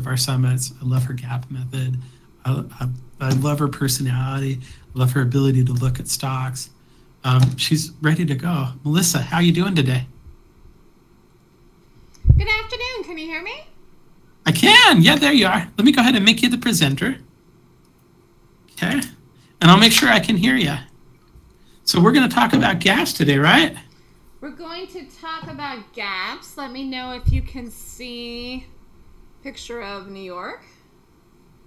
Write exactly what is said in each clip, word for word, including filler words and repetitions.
of our summits. I love her gap method. I, I, I love her personality. I love her ability to look at stocks. Um, she's ready to go. Melissa, how are you doing today? Good afternoon. Can you hear me? I can. Yeah, there you are. Let me go ahead and make you the presenter. Okay. And I'll make sure I can hear you. So we're going to talk about gaps today, right? We're going to talk about gaps. Let me know if you can see a picture of New York.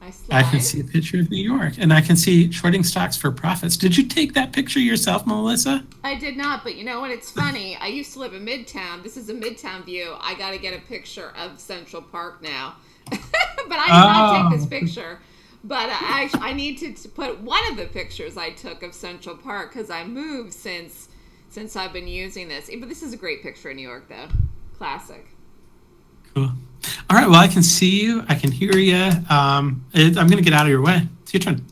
My slide. I can see a picture of New York, and I can see shorting stocks for profits. Did you take that picture yourself, Melissa? I did not, but you know what? It's funny. I used to live in Midtown. This is a Midtown view. I got to get a picture of Central Park now. But I did oh. not take this picture. But I, I need to put one of the pictures I took of Central Park because I moved since since I've been using this. But this is a great picture of New York, though. Classic. Cool. All right. Well, I can see you. I can hear you. Um, it, I'm going to get out of your way. It's your turn.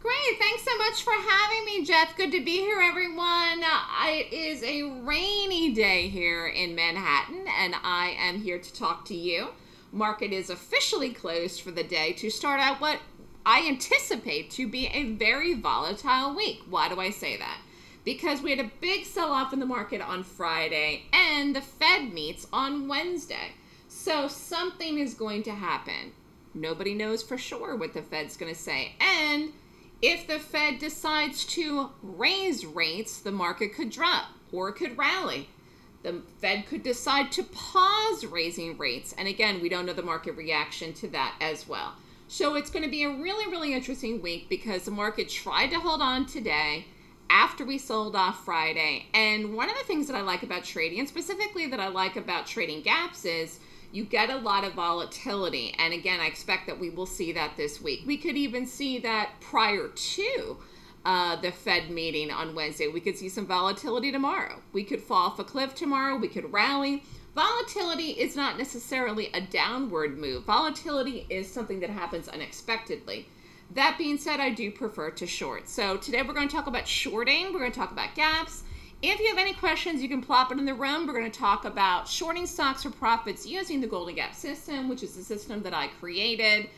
Great. Thanks so much for having me, Jeff. Good to be here, everyone. It is a rainy day here in Manhattan, and I am here to talk to you. Market is officially closed for the day to start out what I anticipate to be a very volatile week. Why do I say that? Because we had a big sell-off in the market on Friday and the Fed meets on Wednesday. So something is going to happen. Nobody knows for sure what the Fed's going to say. And if the Fed decides to raise rates, the market could drop or it could rally. The Fed could decide to pause raising rates. And again, we don't know the market reaction to that as well. So it's going to be a really, really interesting week because the market tried to hold on today after we sold off Friday. And one of the things that I like about trading, and specifically that I like about trading gaps, is you get a lot of volatility. And again, I expect that we will see that this week. We could even see that prior to uh, the Fed meeting on Wednesday. We could see some volatility tomorrow. We could fall off a cliff tomorrow. We could rally. Volatility is not necessarily a downward move. Volatility is something that happens unexpectedly. That being said, I do prefer to short. So today we're going to talk about shorting. We're going to talk about gaps. If you have any questions, you can plop it in the room. We're going to talk about shorting stocks for profits using the Golden Gap system, which is the system that I created.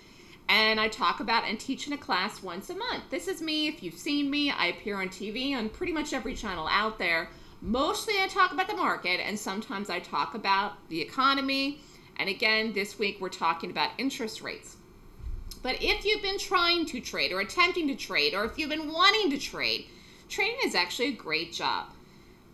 And I talk about and teach in a class once a month. This is me. If you've seen me, I appear on T V on pretty much every channel out there. Mostly I talk about the market, and sometimes I talk about the economy. And again, this week we're talking about interest rates. But if you've been trying to trade or attempting to trade, or if you've been wanting to trade, trading is actually a great job.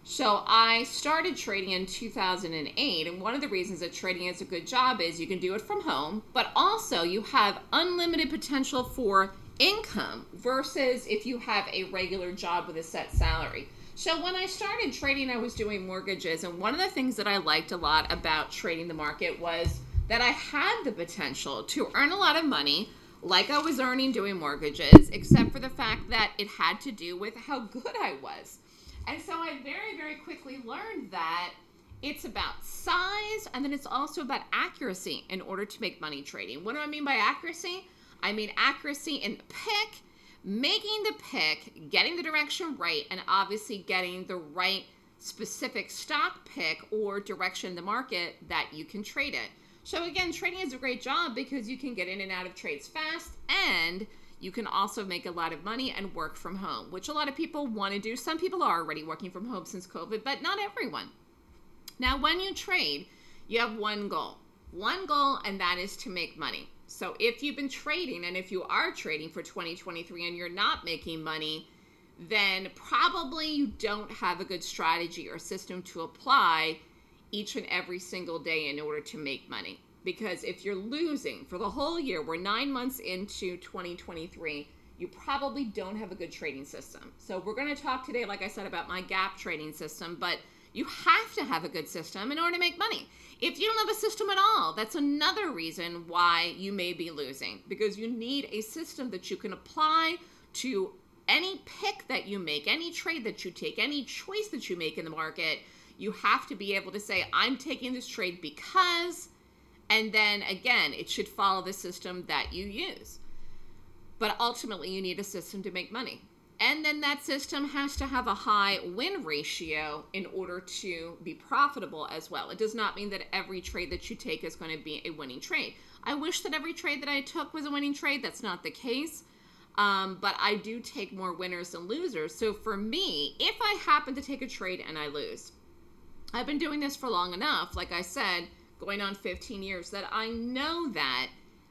So I started trading in two thousand eight, and one of the reasons that trading is a good job is you can do it from home, but also you have unlimited potential for income versus if you have a regular job with a set salary. So when I started trading, I was doing mortgages, and one of the things that I liked a lot about trading the market was that I had the potential to earn a lot of money like I was earning doing mortgages, except for the fact that it had to do with how good I was. And so I very, very quickly learned that it's about size, and then it's also about accuracy in order to make money trading. What do I mean by accuracy? I mean accuracy in the pick, making the pick, getting the direction right, and obviously getting the right specific stock pick or direction in the market that you can trade it. So again, trading is a great job because you can get in and out of trades fast, and you can also make a lot of money and work from home, which a lot of people want to do. Some people are already working from home since COVID, but not everyone. Now, when you trade, you have one goal, one goal, and that is to make money. So if you've been trading, and if you are trading for twenty twenty-three and you're not making money, then probably you don't have a good strategy or system to apply each and every single day in order to make money. Because if you're losing for the whole year, we're nine months into twenty twenty-three, you probably don't have a good trading system. So we're going to talk today, like I said, about my gap trading system, but you have to have a good system in order to make money. If you don't have a system at all, that's another reason why you may be losing, because you need a system that you can apply to any pick that you make, any trade that you take, any choice that you make in the market. You have to be able to say, I'm taking this trade because, and then again, it should follow the system that you use. But ultimately, you need a system to make money. And then that system has to have a high win ratio in order to be profitable as well. It does not mean that every trade that you take is going to be a winning trade. I wish that every trade that I took was a winning trade. That's not the case. Um, but I do take more winners than losers. So for me, if I happen to take a trade and I lose, I've been doing this for long enough, like I said, going on fifteen years, that I know that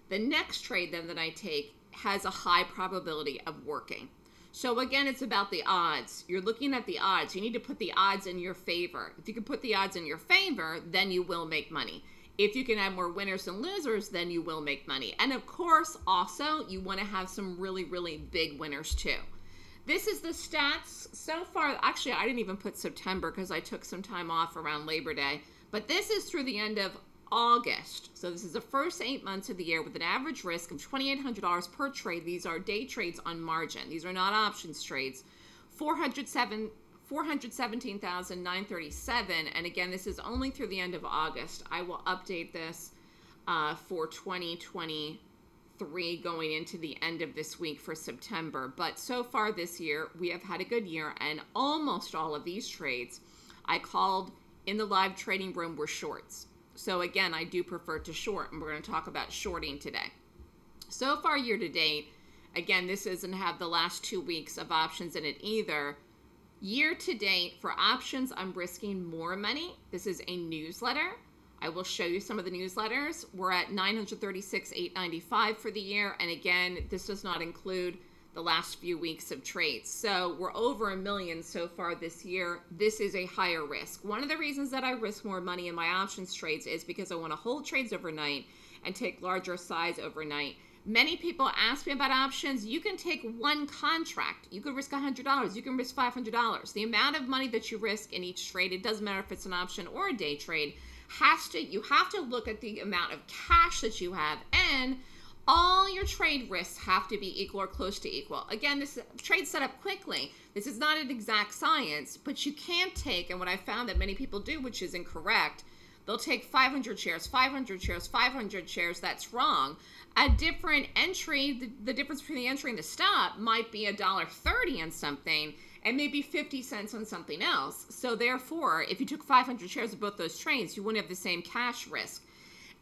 the next trade then that I take has a high probability of working. So again, it's about the odds. You're looking at the odds. You need to put the odds in your favor. If you can put the odds in your favor, then you will make money. If you can have more winners than losers, then you will make money. And of course, also, you want to have some really, really big winners too. This is the stats so far. Actually, I didn't even put September because I took some time off around Labor Day. But this is through the end of August. So this is the first eight months of the year with an average risk of twenty-eight hundred dollars per trade. These are day trades on margin. These are not options trades. four hundred seven thousand nine hundred thirty-seven, and again, this is only through the end of August. I will update this uh, for twenty twenty-three going into the end of this week for September. But so far this year, we have had a good year, and almost all of these trades I called in the live trading room were shorts. So again, I do prefer to short, and we're going to talk about shorting today. So far year to date, again, this doesn't have the last two weeks of options in it either. Year to date for options, I'm risking more money. This is a newsletter. I will show you some of the newsletters. We're at nine hundred thirty-six thousand eight hundred ninety-five for the year. And again, this does not include the last few weeks of trades. So we're over a million so far this year. This is a higher risk. One of the reasons that I risk more money in my options trades is because I want to hold trades overnight and take larger size overnight. Many people ask me about options. You can take one contract. You could risk one hundred dollars. You can risk five hundred dollars. The amount of money that you risk in each trade, it doesn't matter if it's an option or a day trade, has to, you have to look at the amount of cash that you have, and all your trade risks have to be equal or close to equal. Again, this is trade set up quickly. This is not an exact science, but you can take, and what I found that many people do, which is incorrect, they'll take five hundred shares, five hundred shares, five hundred shares. That's wrong. A different entry, the, the difference between the entry and the stop might be one dollar thirty on something and maybe fifty cents on something else. So therefore, if you took five hundred shares of both those trades, you wouldn't have the same cash risk.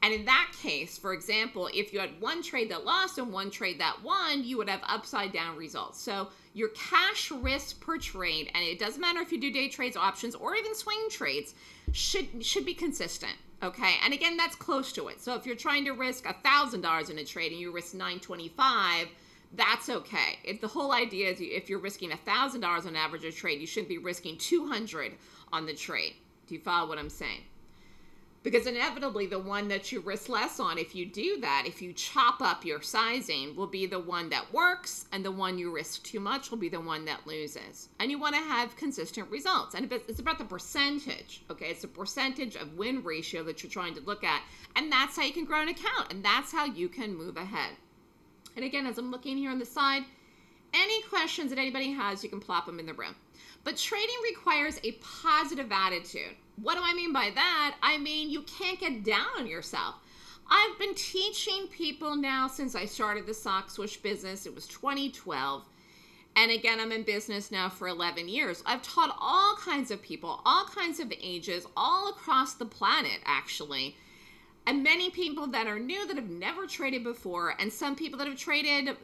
And in that case, for example, if you had one trade that lost and one trade that won, you would have upside down results. So your cash risk per trade, and it doesn't matter if you do day trades, options, or even swing trades, should should be consistent, okay? And again, that's close to it. So if you're trying to risk one thousand dollars in a trade and you risk nine hundred twenty-five dollars, that's okay. If the whole idea is if you're risking one thousand dollars on average a trade, you shouldn't be risking two hundred dollars on the trade. Do you follow what I'm saying? Because inevitably, the one that you risk less on, if you do that, if you chop up your sizing, will be the one that works, and the one you risk too much will be the one that loses. And you want to have consistent results. And it's about the percentage, okay? It's the percentage of win ratio that you're trying to look at, and that's how you can grow an account, and that's how you can move ahead. And again, as I'm looking here on the side, any questions that anybody has, you can plop them in the room. But trading requires a positive attitude. What do I mean by that? I mean, you can't get down on yourself. I've been teaching people now since I started the Stock Swoosh business. It was twenty twelve. And again, I'm in business now for eleven years. I've taught all kinds of people, all kinds of ages, all across the planet, actually. And many people that are new that have never traded before, and some people that have traded,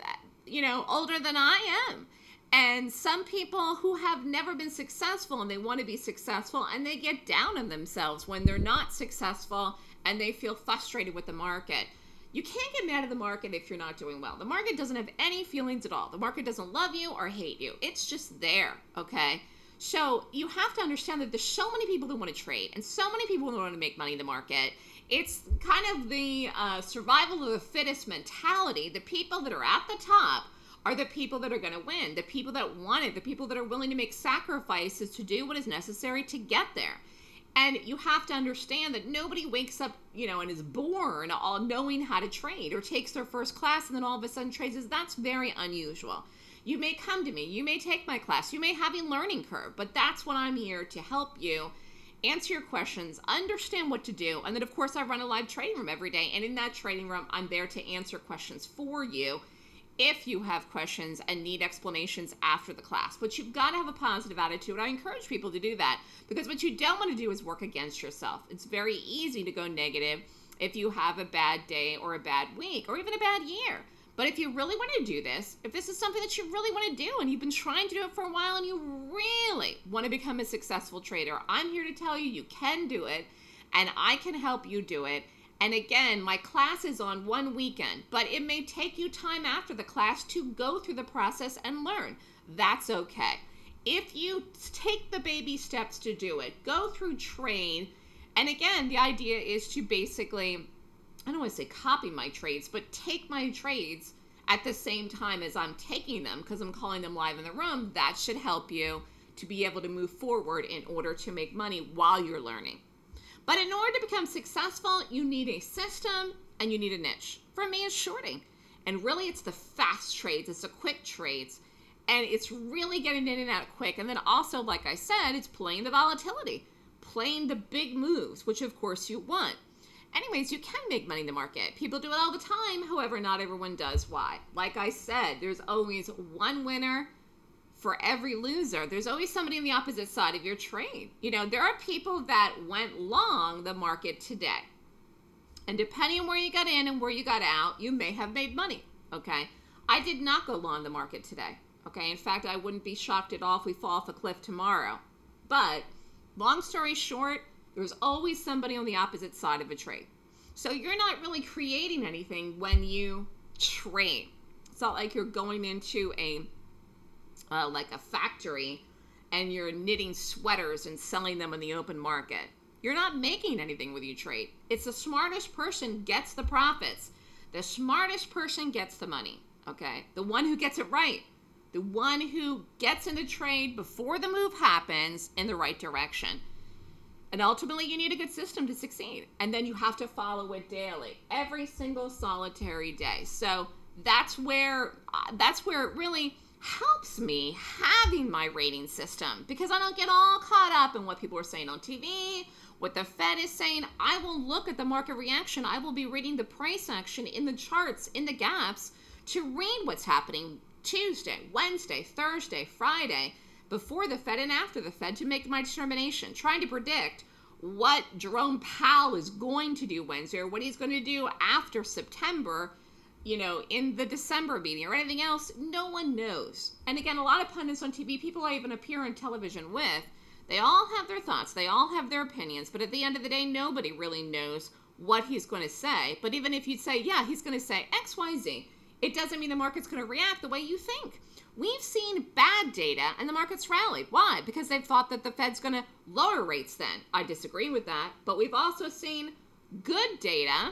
you know, older than I am. And some people who have never been successful and they want to be successful, and they get down on themselves when they're not successful and they feel frustrated with the market. You can't get mad at the market if you're not doing well. The market doesn't have any feelings at all. The market doesn't love you or hate you. It's just there, okay? So you have to understand that there's so many people that want to trade and so many people that want to make money in the market. It's kind of the uh, survival of the fittest mentality. The people that are at the top are the people that are going to win, the people that want it, the people that are willing to make sacrifices to do what is necessary to get there. And you have to understand that nobody wakes up, you know, and is born all knowing how to trade or takes their first class and then all of a sudden trades. That's very unusual. You may come to me, you may take my class, you may have a learning curve, but that's what I'm here to help you answer your questions, understand what to do. And then of course I run a live trading room every day. And in that trading room, I'm there to answer questions for you if you have questions and need explanations after the class. But you've got to have a positive attitude. And I encourage people to do that because what you don't want to do is work against yourself. It's very easy to go negative if you have a bad day or a bad week or even a bad year. But if you really want to do this, if this is something that you really want to do and you've been trying to do it for a while and you really want to become a successful trader, I'm here to tell you, you can do it and I can help you do it. And again, my class is on one weekend, but it may take you time after the class to go through the process and learn. That's okay. If you take the baby steps to do it, go through train. And again, the idea is to basically, I don't want to say copy my trades, but take my trades at the same time as I'm taking them because I'm calling them live in the room. That should help you to be able to move forward in order to make money while you're learning. But in order to become successful, you need a system and you need a niche. For me, it's shorting. And really, it's the fast trades. It's the quick trades. And it's really getting in and out quick. And then also, like I said, it's playing the volatility, playing the big moves, which, of course, you want. Anyways, you can make money in the market. People do it all the time. However, not everyone does. Why? Like I said, there's always one winner for every loser. There's always somebody on the opposite side of your trade. You know, there are people that went long the market today. And depending on where you got in and where you got out, you may have made money, okay? I did not go long the market today, okay? In fact, I wouldn't be shocked at all if we fall off a cliff tomorrow. But long story short, there's always somebody on the opposite side of a trade. So you're not really creating anything when you trade. It's not like you're going into a Uh, like a factory and you're knitting sweaters and selling them in the open market. You're not making anything with your trade. It's the smartest person gets the profits. The smartest person gets the money, okay? The one who gets it right. The one who gets in the trade before the move happens in the right direction. And ultimately, you need a good system to succeed. And then you have to follow it daily, every single solitary day. So that's where, that's where it really helps me having my rating system, because I don't get all caught up in what people are saying on T V, what the Fed is saying. I will look at the market reaction. I will be reading the price action in the charts, in the gaps, to read what's happening Tuesday, Wednesday, Thursday, Friday, before the Fed and after the Fed, to make my determination, trying to predict what Jerome Powell is going to do Wednesday or what he's going to do after September, you know, in the December meeting or anything else. No one knows. And again, a lot of pundits on T V, people I even appear on television with, they all have their thoughts, they all have their opinions, but at the end of the day, nobody really knows what he's going to say. But even if you say, yeah, he's going to say X Y Z, it doesn't mean the market's going to react the way you think. We've seen bad data and the market's rallied. Why? Because they've thought that the Fed's going to lower rates then. I disagree with that, but we've also seen good data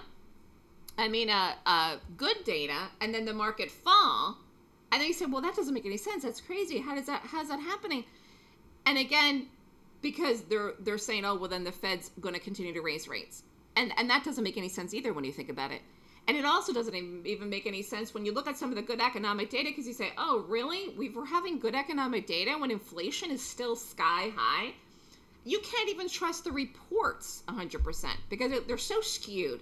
I mean, uh, uh, good data, and then the market fall, and then you say, well, that doesn't make any sense. That's crazy. How does that, how's that happening? And again, because they're, they're saying, oh, well, then the Fed's going to continue to raise rates. And, and that doesn't make any sense either when you think about it. And it also doesn't even make any sense when you look at some of the good economic data, because you say, oh, really? We were having good economic data when inflation is still sky high. You can't even trust the reports one hundred percent because they're so skewed.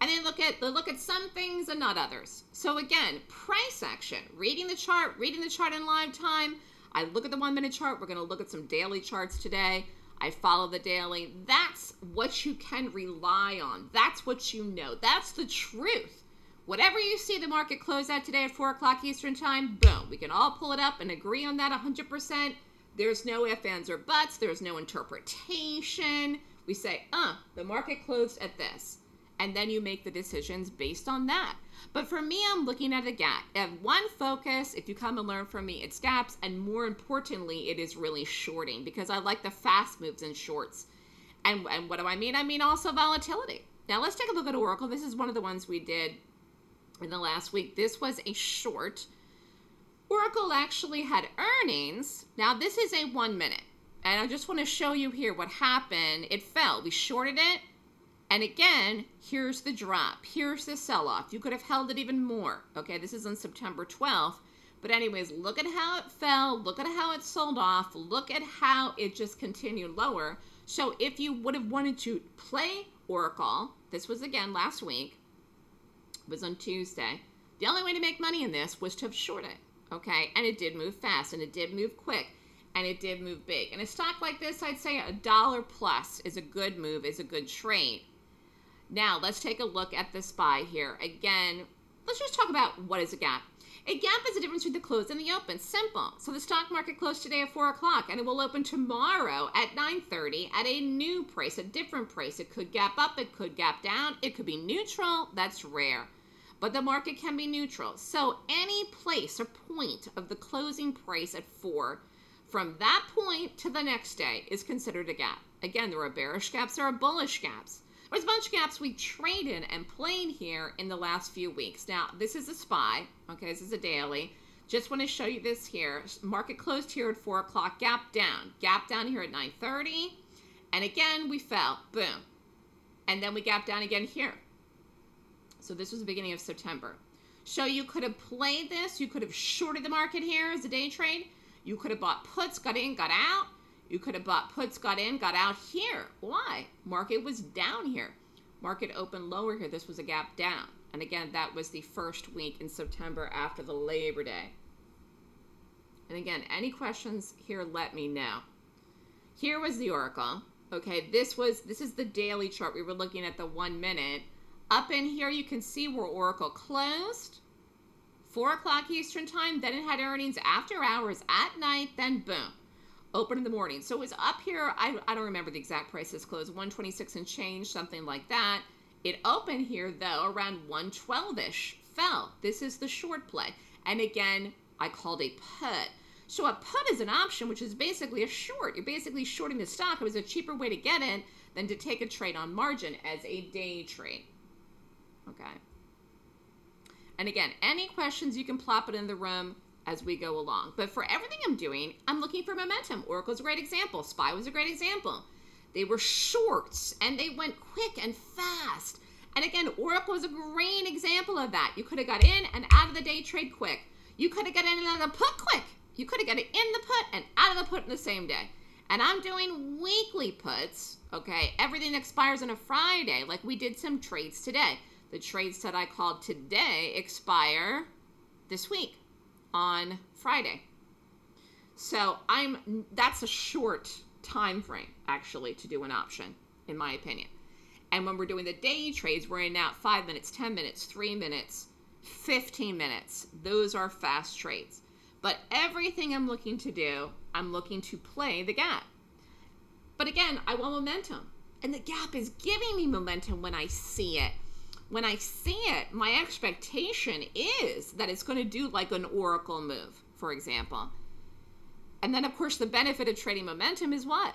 And they look at they look at some things and not others. So again, price action, reading the chart, reading the chart in live time. I look at the one minute chart. We're going to look at some daily charts today. I follow the daily. That's what you can rely on. That's what you know. That's the truth. Whatever you see the market close out today at four o'clock Eastern time, boom. We can all pull it up and agree on that one hundred percent. There's no ifs, ands, or buts. There's no interpretation. We say, uh, the market closed at this. And then you make the decisions based on that. But for me, I'm looking at a gap. I have one focus. If you come and learn from me, it's gaps. And more importantly, it is really shorting, because I like the fast moves in shorts. And, and what do I mean? I mean also volatility. Now let's take a look at Oracle. This is one of the ones we did in the last week. This was a short. Oracle actually had earnings. Now this is a one minute. And I just want to show you here what happened. It fell. We shorted it. And again, here's the drop. Here's the sell-off. You could have held it even more. Okay, this is on September twelfth. But anyways, look at how it fell. Look at how it sold off. Look at how it just continued lower. So if you would have wanted to play Oracle, this was again last week. It was on Tuesday. The only way to make money in this was to have shorted it. Okay, and it did move fast, and it did move quick, and it did move big. And a stock like this, I'd say a dollar plus is a good move, is a good trade. Now let's take a look at the S P Y here. Again, let's just talk about what is a gap. A gap is the difference between the close and the open. Simple. So the stock market closed today at four o'clock, and it will open tomorrow at nine thirty at a new price, a different price. It could gap up, it could gap down, it could be neutral. That's rare. But the market can be neutral. So any place or point of the closing price at four, from that point to the next day, is considered a gap. Again, there are bearish gaps, there are bullish gaps. There's a bunch of gaps we traded and played here in the last few weeks. Now, this is a S P Y, okay, this is a daily. Just want to show you this here. Market closed here at four o'clock, gap down. Gap down here at nine thirty, and again, we fell, boom. And then we gap down again here. So this was the beginning of September. So you could have played this, you could have shorted the market here as a day trade. You could have bought puts, got in, got out. You could have bought puts, got in, got out here. Why? Market was down here. Market opened lower here. This was a gap down. And again, that was the first week in September after the Labor Day. And again, any questions here, let me know. Here was the Oracle. Okay, this was, this is the daily chart. We were looking at the one minute. Up in here, you can see where Oracle closed. Four o'clock Eastern time. Then it had earnings after hours at night. Then boom. Open in the morning. So it was up here. I, I don't remember the exact price this closed, one twenty-six and change, something like that. It opened here though around one twelve-ish, fell. This is the short play. And again, I called a put. So a put is an option, which is basically a short. You're basically shorting the stock. It was a cheaper way to get in than to take a trade on margin as a day trade. Okay. And again, any questions, you can plop it in the room as we go along. But for everything I'm doing, I'm looking for momentum. Oracle's a great example. S P Y was a great example. They were shorts and they went quick and fast. And again, Oracle is a great example of that. You could have got in and out of the day trade quick. You could have got in and out of the put quick. You could have got it in the put and out of the put in the same day. And I'm doing weekly puts, okay? Everything expires on a Friday, like we did some trades today. The trades that I called today expire this week on Friday. So I'm, that's a short time frame actually to do an option, in my opinion. And when we're doing the day trades, we're in out five minutes, ten minutes, three minutes, fifteen minutes. Those are fast trades. But everything I'm looking to do, I'm looking to play the gap. But again, I want momentum. And the gap is giving me momentum when I see it. When I see it, my expectation is that it's going to do like an Oracle move, for example. And then, of course, the benefit of trading momentum is what?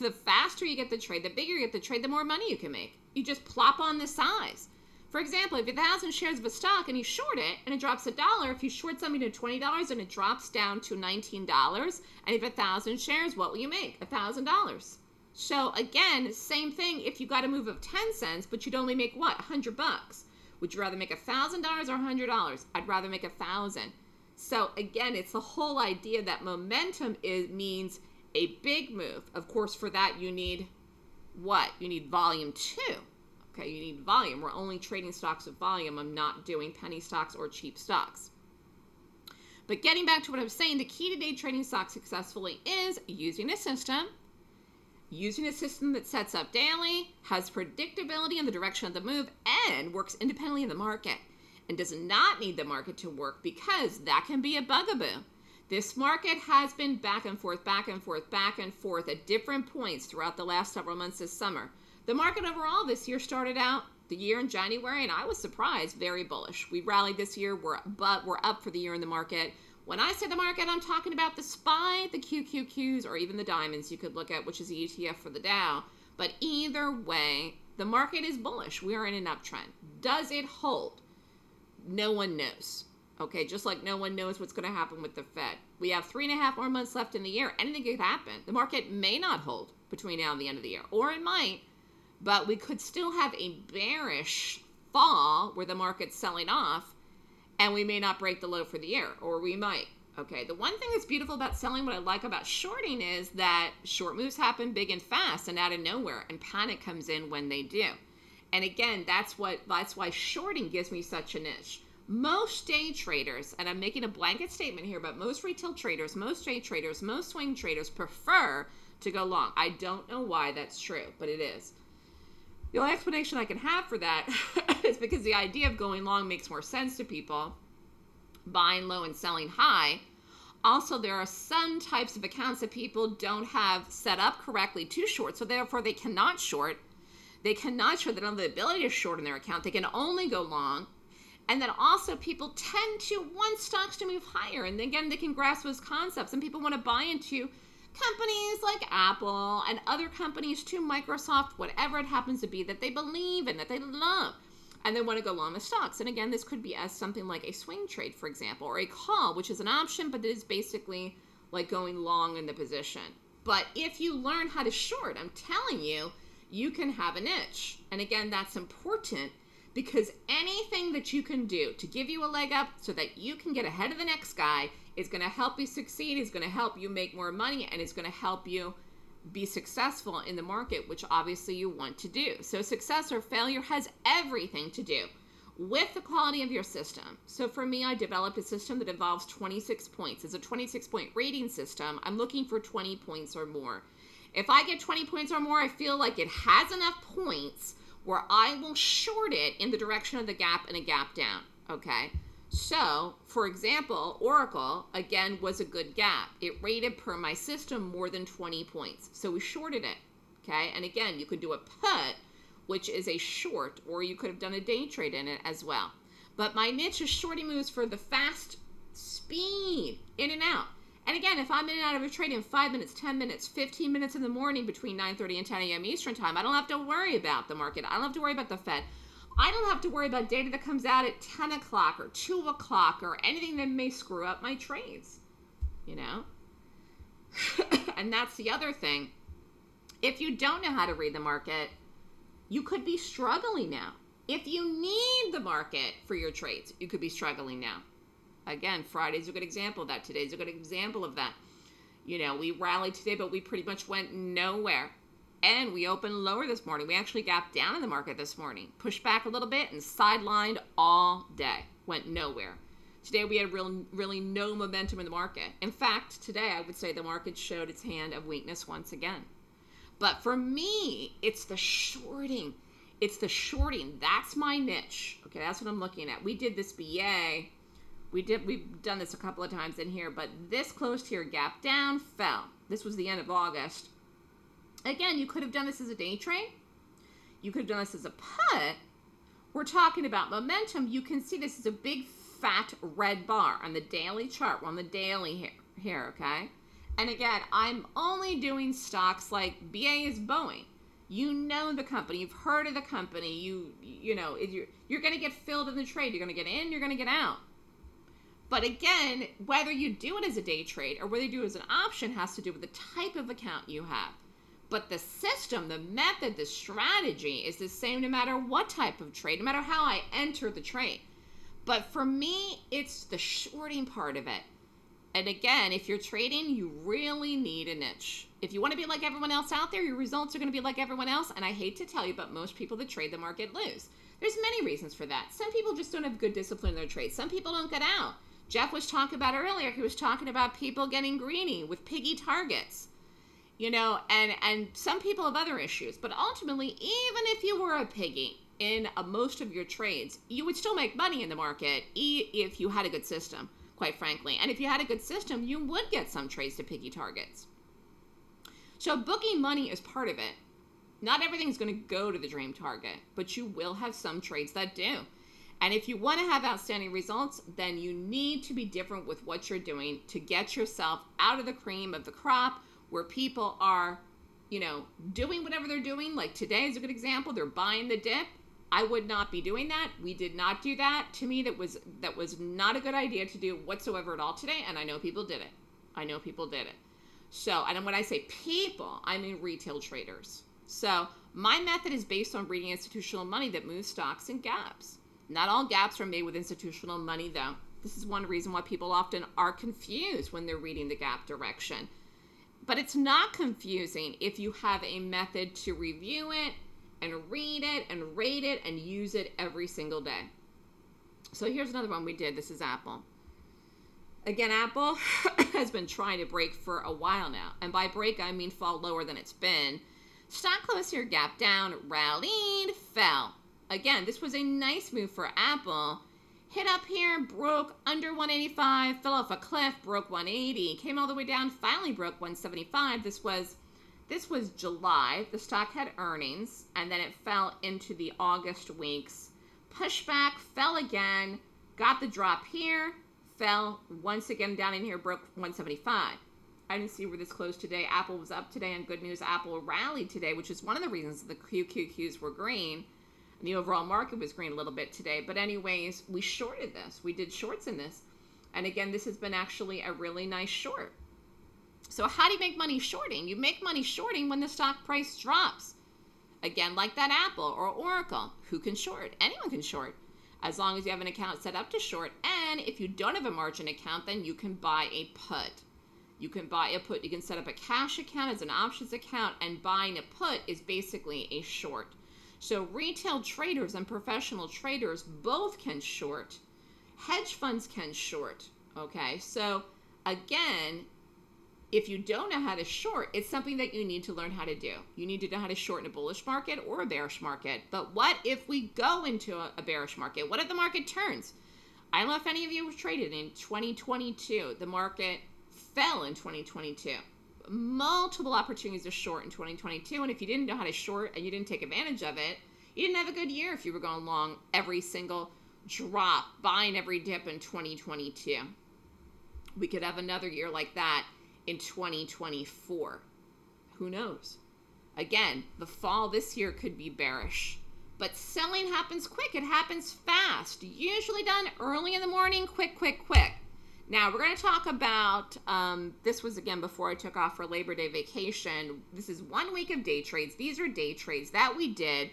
The faster you get the trade, the bigger you get the trade, the more money you can make. You just plop on the size. For example, if you have one thousand shares of a stock and you short it and it drops a dollar, if you short something to twenty dollars and it drops down to nineteen dollars, and if one thousand shares, what will you make? one thousand dollars. So again, same thing if you got a move of ten cents, but you'd only make what, one hundred bucks? Would you rather make one thousand dollars or one hundred dollars? I'd rather make one thousand. So again, it's the whole idea that momentum is, means a big move. Of course, for that you need what? You need volume too. Okay, you need volume. We're only trading stocks with volume. I'm not doing penny stocks or cheap stocks. But getting back to what I'm saying, the key to day trading stocks successfully is using a system. Using a system that sets up daily, has predictability in the direction of the move, and works independently in the market, and does not need the market to work, because that can be a bugaboo. This market has been back and forth, back and forth, back and forth at different points throughout the last several months this summer. The market overall this year started out the year in January, and I was surprised, very bullish. We rallied this year, we're, but we're up for the year in the market. When I say the market, I'm talking about the S P Y, the Q Q Qs, or even the diamonds you could look at, which is the E T F for the Dow. But either way, the market is bullish. We are in an uptrend. Does it hold? No one knows. Okay, just like no one knows what's going to happen with the Fed. We have three and a half more months left in the year. Anything could happen. The market may not hold between now and the end of the year, or it might, but we could still have a bearish fall where the market's selling off, and we may not break the low for the year, or we might. Okay, the one thing that's beautiful about selling, what I like about shorting, is that short moves happen big and fast and out of nowhere, and panic comes in when they do. And again, that's what that's why shorting gives me such a niche. Most day traders, and I'm making a blanket statement here, but most retail traders, most day traders, most swing traders prefer to go long. I don't know why that's true, but it is. The only explanation I can have for that is because the idea of going long makes more sense to people, buying low and selling high. Also, there are some types of accounts that people don't have set up correctly to short, so therefore they cannot short. They cannot short. They don't have the ability to short in their account. They can only go long. And then also people tend to want stocks to move higher. And again, they can grasp those concepts. And people want to buy into companies like Apple and other companies too, Microsoft, whatever it happens to be, that they believe in, that they love. And they want to go long the stocks. And again, this could be as something like a swing trade, for example, or a call, which is an option, but it is basically like going long in the position. But if you learn how to short, I'm telling you, you can have a niche. And again, that's important because anything that you can do to give you a leg up so that you can get ahead of the next guy is going to help you succeed, is going to help you make more money, and it's going to help you be successful in the market, which obviously you want to do. So success or failure has everything to do with the quality of your system. So for me, I developed a system that involves twenty-six points. It's a twenty-six point rating system. I'm looking for twenty points or more. If I get twenty points or more, I feel like it has enough points where I will short it in the direction of the gap and a gap down, okay? So, for example, Oracle, again, was a good gap. It rated per my system more than twenty points. So we shorted it, okay? And again, you could do a put, which is a short, or you could have done a day trade in it as well. But my niche is shorting moves for the fast speed, in and out. And again, if I'm in and out of a trade in five minutes, ten minutes, fifteen minutes in the morning between nine thirty and ten a m Eastern time, I don't have to worry about the market. I don't have to worry about the Fed. I don't have to worry about data that comes out at ten o'clock or two o'clock or anything that may screw up my trades, you know? And that's the other thing. If you don't know how to read the market, you could be struggling now. If you need the market for your trades, you could be struggling now. Again, Friday's a good example of that. Today's a good example of that. You know, we rallied today, but we pretty much went nowhere. And we opened lower this morning. We actually gapped down in the market this morning, pushed back a little bit and sidelined all day, went nowhere. Today we had real, really no momentum in the market. In fact, today I would say the market showed its hand of weakness once again. But for me, it's the shorting. It's the shorting. That's my niche. Okay, that's what I'm looking at. We did this B A. We did, we've done this a couple of times in here, but this closed here, gap down, fell. This was the end of August. Again, you could have done this as a day trade. You could have done this as a put. We're talking about momentum. You can see this is a big fat red bar on the daily chart. We're on the daily here, here, okay? And again, I'm only doing stocks like B A is Boeing. You know the company. You've heard of the company. You, you know, you're, you're going to get filled in the trade. You're going to get in. You're going to get out. But again, whether you do it as a day trade or whether you do it as an option has to do with the type of account you have. But the system, the method, the strategy is the same no matter what type of trade, no matter how I enter the trade. But for me, it's the shorting part of it. And again, if you're trading, you really need a niche. If you want to be like everyone else out there, your results are going to be like everyone else. And I hate to tell you, but most people that trade the market lose. There's many reasons for that. Some people just don't have good discipline in their trade. Some people don't get out. Jeff was talking about earlier, he was talking about people getting greedy with piggy targets, you know, and, and some people have other issues. But ultimately, even if you were a piggy in a, most of your trades, you would still make money in the market e if you had a good system, quite frankly. And if you had a good system, you would get some trades to piggy targets. So booking money is part of it. Not everything's going to go to the dream target, but you will have some trades that do. And if you want to have outstanding results, then you need to be different with what you're doing to get yourself out of the cream of the crop where people are, you know, doing whatever they're doing. Like today is a good example. They're buying the dip. I would not be doing that. We did not do that. To me, that was that was not a good idea to do whatsoever at all today. And I know people did it. I know people did it. So, and when I say people, I mean retail traders. So my method is based on reading institutional money that moves stocks and gaps. Not all gaps are made with institutional money, though. This is one reason why people often are confused when they're reading the gap direction. But it's not confusing if you have a method to review it and read it and rate it and use it every single day. So here's another one we did. This is Apple. Again, Apple has been trying to break for a while now. And by break, I mean fall lower than it's been. Stock closed here, gap down, rallied, fell. Again, this was a nice move for Apple. Hit up here, broke under one eighty-five, fell off a cliff, broke one eighty, came all the way down, finally broke one seventy-five. This was this was July. The stock had earnings, and then it fell into the August weeks. Pushback, fell again, got the drop here, fell once again down in here, broke one seventy-five. I didn't see where this closed today. Apple was up today, and good news, Apple rallied today, which is one of the reasons the Q Q Qs were green. And the overall market was green a little bit today. But anyways, we shorted this. We did shorts in this. And again, this has been actually a really nice short. So how do you make money shorting? You make money shorting when the stock price drops. Again, like that Apple or Oracle. Who can short? Anyone can short. As long as you have an account set up to short. And if you don't have a margin account, then you can buy a put. You can buy a put. You can set up a cash account as an options account. And buying a put is basically a short. So retail traders and professional traders both can short. Hedge funds can short, okay? So again, if you don't know how to short, it's something that you need to learn how to do. You need to know how to short in a bullish market or a bearish market. But what if we go into a bearish market? What if the market turns? I don't know if any of you have traded in twenty twenty-two. The market fell in twenty twenty-two. Multiple opportunities to short in twenty twenty-two, and if you didn't know how to short and you didn't take advantage of it, you didn't have a good year if you were going long every single drop, buying every dip in twenty twenty-two. We could have another year like that in twenty twenty-four. Who knows? Again, the fall this year could be bearish, but selling happens quick. It happens fast, usually done early in the morning, quick, quick, quick. Now, we're going to talk about, um, this was, again, before I took off for Labor Day vacation. This is one week of day trades. These are day trades that we did.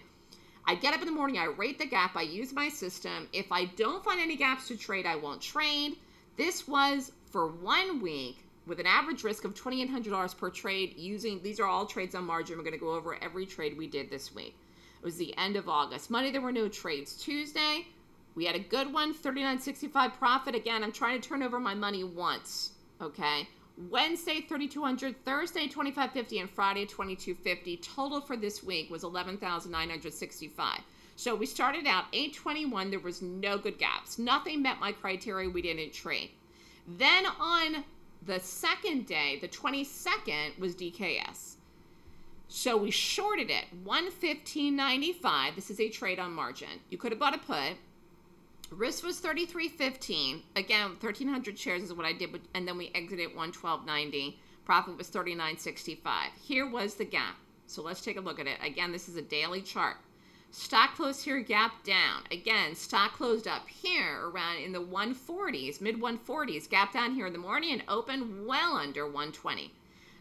I get up in the morning. I rate the gap. I use my system. If I don't find any gaps to trade, I won't trade. This was for one week with an average risk of twenty-eight hundred dollars per trade using, these are all trades on margin. We're going to go over every trade we did this week. It was the end of August. Monday, there were no trades. Tuesday, we had a good one, thirty-nine sixty-five profit. Again, I'm trying to turn over my money once, okay? Wednesday, thirty-two hundred, Thursday, twenty-five fifty, and Friday, twenty-two fifty. Total for this week was eleven thousand nine hundred sixty-five. So we started out eight twenty-one. There was no good gaps. Nothing met my criteria. We didn't trade. Then on the second day, the twenty-second, was D K S. So we shorted it, one fifteen ninety-five. This is a trade on margin. You could have bought a put. Risk was thirty-three fifteen. Again, thirteen hundred shares is what I did, and then we exited one twelve ninety. Profit was thirty-nine sixty-five. Here was the gap. So let's take a look at it. Again, this is a daily chart. Stock closed here, gap down. Again, stock closed up here around in the one forties, mid one forties, gap down here in the morning and open well under one twenty.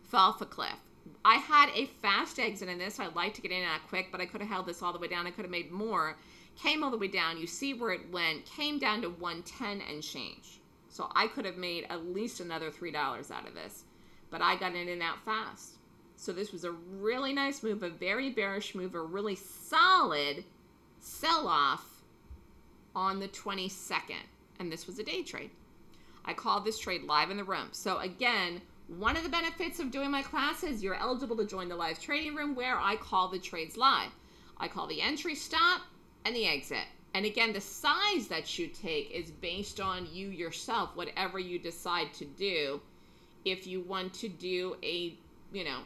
Fell off a cliff. I had a fast exit in this. I like to get in and out quick, but I could have held this all the way down. I could have made more. Came all the way down. You see where it went. Came down to one ten and change. So I could have made at least another three dollars out of this. But I got in and out fast. So this was a really nice move, a very bearish move, a really solid sell-off on the twenty-second. And this was a day trade. I called this trade live in the room. So again, one of the benefits of doing my classes, you're eligible to join the live trading room where I call the trades live. I call the entry stop and the exit. And again, the size that you take is based on you yourself, whatever you decide to do. If you want to do a, you know,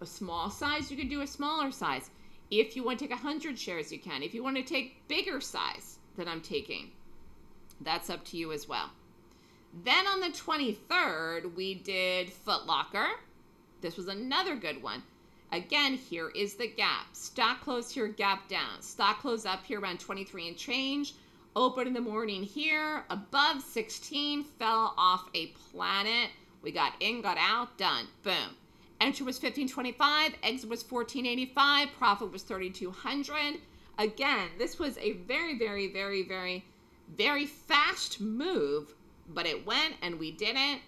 a small size, you can do a smaller size. If you want to take one hundred shares, you can. If you want to take bigger size than I'm taking, that's up to you as well. Then on the twenty-third, we did Foot Locker. This was another good one. Again, here is the gap. Stock close here, gap down. Stock close up here around twenty-three and change. Open in the morning here, above sixteen, fell off a planet. We got in, got out, done, boom. Entry was fifteen twenty-five, exit was fourteen eighty-five, profit was thirty-two hundred. Again, this was a very, very, very, very, very fast move, but it went and we didn't.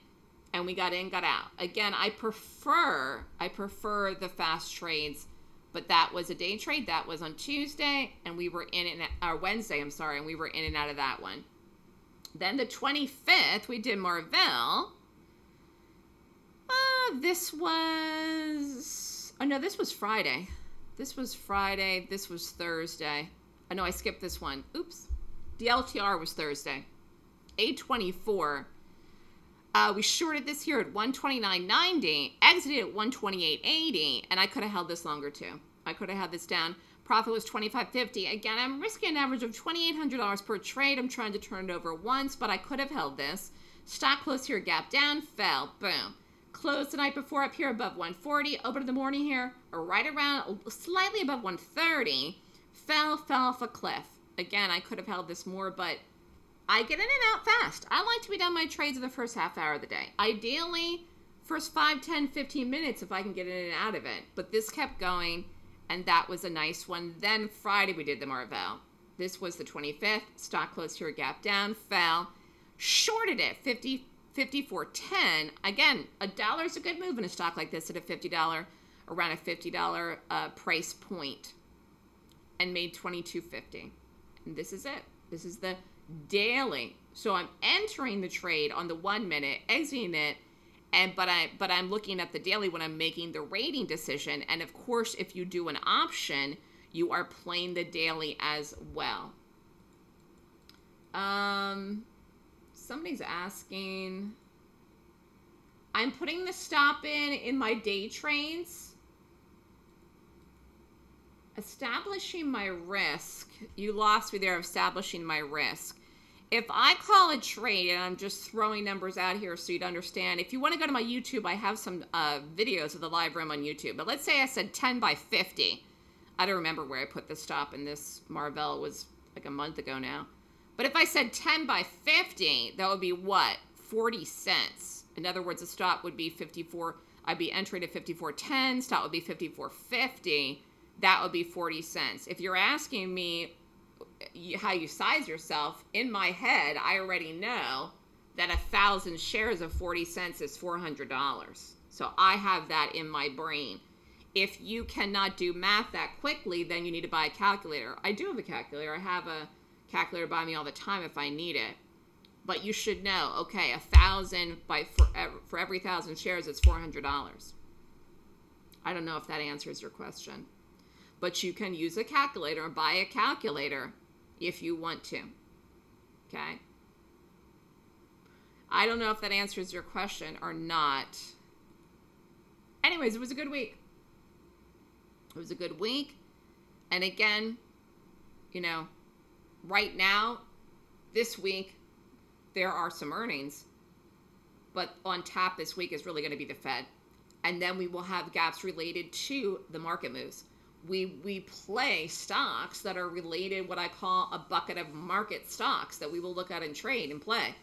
And we got in, got out. Again, I prefer, I prefer the fast trades, but that was a day trade. That was on Tuesday, and we were in and our Wednesday, I'm sorry, and we were in and out of that one. Then the twenty-fifth, we did Marvell. Uh, this was Oh, no, this was Friday. This was Friday. This was Thursday. I know I skipped this one. Oops. D L T R was Thursday. eight twenty-four. Uh, we shorted this here at one twenty-nine ninety, exited at one twenty-eight eighty, and I could have held this longer too. I could have had this down. Profit was twenty-five fifty. Again, I'm risking an average of twenty-eight hundred dollars per trade. I'm trying to turn it over once, but I could have held this. Stock closed here, gap down, fell, boom. Closed the night before up here above one forty, opened in the morning here, right around slightly above one thirty, fell, fell off a cliff. Again, I could have held this more, but I get in and out fast. I like to be done my trades in the first half hour of the day. Ideally, first five, ten, fifteen minutes if I can get in and out of it. But this kept going, and that was a nice one. Then Friday we did the Marvell. This was the twenty-fifth. Stock closed here, gap down, fell. Shorted it, fifty, fifty-four ten. Again, a dollar is a good move in a stock like this at a fifty dollar, around a fifty dollar uh, price point, and made twenty-two fifty. And this is it. This is the daily. So I'm entering the trade on the one minute, exiting it, and but I but I'm looking at the daily when I'm making the rating decision. And of course, if you do an option, you are playing the daily as well. Um, somebody's asking. I'm putting the stop in in my day trades. Establishing my risk. You lost me there, establishing my risk. If I call a trade, and I'm just throwing numbers out here so you'd understand, if you want to go to my YouTube, I have some uh, videos of the live room on YouTube. But let's say I said ten by fifty. I don't remember where I put this stop in this Marvell. Was like a month ago now. But if I said ten by fifty, that would be what? forty cents. In other words, the stop would be fifty-four. I'd be entering at fifty-four ten. Stop would be fifty-four fifty. That would be forty cents. If you're asking me how you size yourself, in my head, I already know that a thousand shares of forty cents is four hundred dollars. So I have that in my brain. If you cannot do math that quickly, then you need to buy a calculator. I do have a calculator. I have a calculator by me all the time if I need it. But you should know, okay, a thousand by for, for every thousand shares, it's four hundred dollars. I don't know if that answers your question. But you can use a calculator or buy a calculator if you want to, okay? I don't know if that answers your question or not. Anyways, it was a good week. It was a good week. And again, you know, right now, this week, there are some earnings. But on tap this week is really going to be the Fed. And then we will have gaps related to the market moves. We, we play stocks that are related, what I call a bucket of market stocks that we will look at and trade and play.